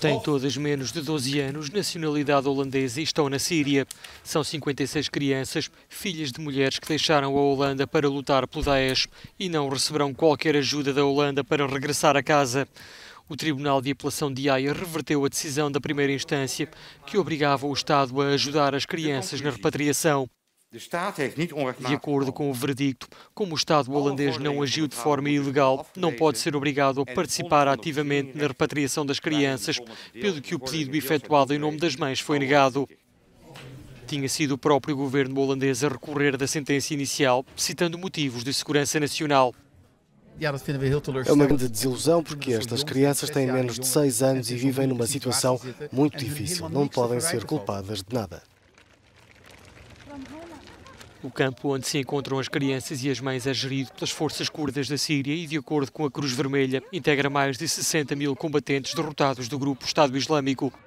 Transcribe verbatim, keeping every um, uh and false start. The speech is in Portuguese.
Têm todas menos de doze anos, nacionalidade holandesa e estão na Síria. São cinquenta e seis crianças, filhas de mulheres que deixaram a Holanda para lutar pelo Daesh e não receberão qualquer ajuda da Holanda para regressar a casa. O Tribunal de Apelação de Haia reverteu a decisão da primeira instância que obrigava o Estado a ajudar as crianças na repatriação. De acordo com o verdicto, como o Estado holandês não agiu de forma ilegal, não pode ser obrigado a participar ativamente na repatriação das crianças, pelo que o pedido efetuado em nome das mães foi negado. Tinha sido o próprio governo holandês a recorrer da sentença inicial, citando motivos de segurança nacional. É uma grande desilusão porque estas crianças têm menos de seis anos e vivem numa situação muito difícil. Não podem ser culpadas de nada. O campo onde se encontram as crianças e as mães é gerido pelas forças curdas da Síria e, de acordo com a Cruz Vermelha, integra mais de sessenta mil combatentes derrotados do grupo Estado Islâmico.